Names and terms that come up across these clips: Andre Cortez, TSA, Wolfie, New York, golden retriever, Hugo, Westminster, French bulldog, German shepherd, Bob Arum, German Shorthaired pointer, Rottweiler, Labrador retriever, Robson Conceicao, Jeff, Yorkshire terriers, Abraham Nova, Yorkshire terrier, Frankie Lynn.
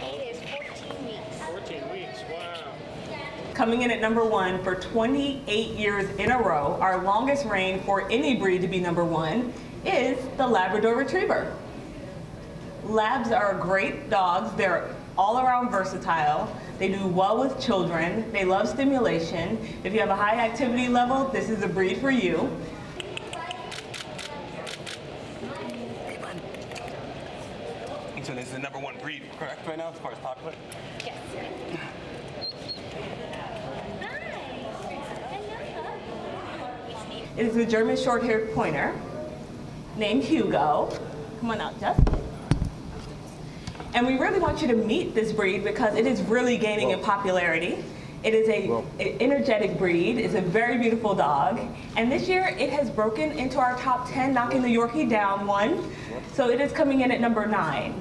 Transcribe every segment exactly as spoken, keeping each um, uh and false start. He is fourteen weeks. fourteen weeks, wow. Coming in at number one for twenty-eight years in a row, our longest reign for any breed to be number one is the Labrador retriever. Labs are great dogs. They're all around versatile. They do well with children. They love stimulation. If you have a high activity level, this is a breed for you. So this is the number one breed, correct, right now, as far as popular? Yes. It is a German Shorthaired pointer named Hugo. Come on out, Jeff. And we really want you to meet this breed because it is really gaining Whoa. in popularity. It is a, an energetic breed. It's a very beautiful dog. And this year, it has broken into our top ten, knocking the Yorkie down one. So it is coming in at number nine.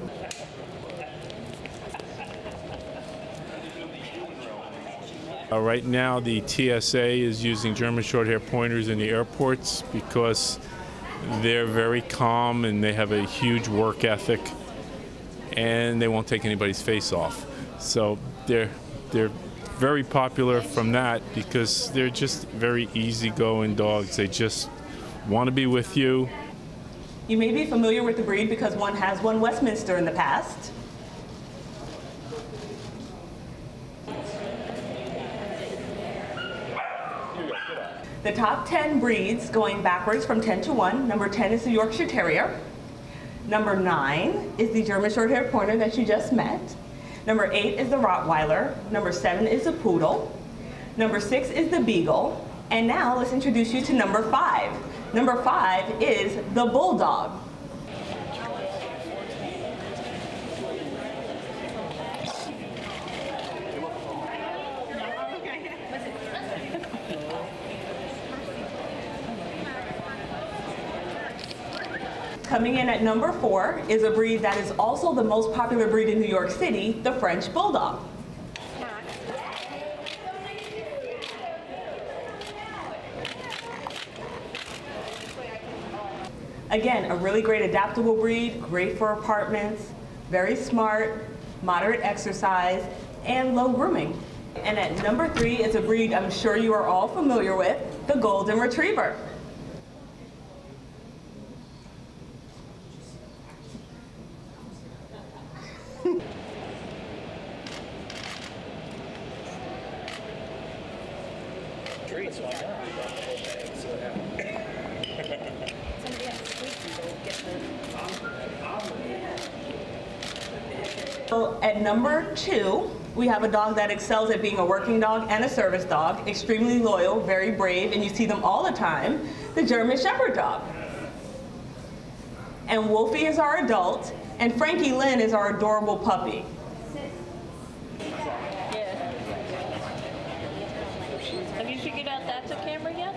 Uh, right now, the T S A is using German Shorthaired pointers in the airports because they're very calm and they have a huge work ethic, and they won't take anybody's face off. So they're, they're very popular from that because they're just very easygoing dogs. They just want to be with you. You may be familiar with the breed because one has won Westminster in the past. The top ten breeds going backwards from ten to one, number ten is the Yorkshire Terrier. Number nine is the German Shorthaired pointer that you just met. Number eight is the Rottweiler. Number seven is the Poodle. Number six is the Beagle. And now let's introduce you to number five. Number five is the Bulldog. Coming in at number four is a breed that is also the most popular breed in New York City, the French bulldog. Again, a really great adaptable breed, great for apartments, very smart, moderate exercise, and low grooming. And at number three is a breed I'm sure you are all familiar with, the golden retriever. So at number two, we have a dog that excels at being a working dog and a service dog, extremely loyal, very brave, and you see them all the time, the German Shepherd dog. And Wolfie is our adult, and Frankie Lynn is our adorable puppy. Have you figured out that's a camera yet?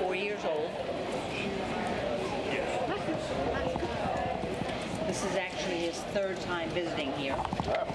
Four years old. This is actually his third time visiting here.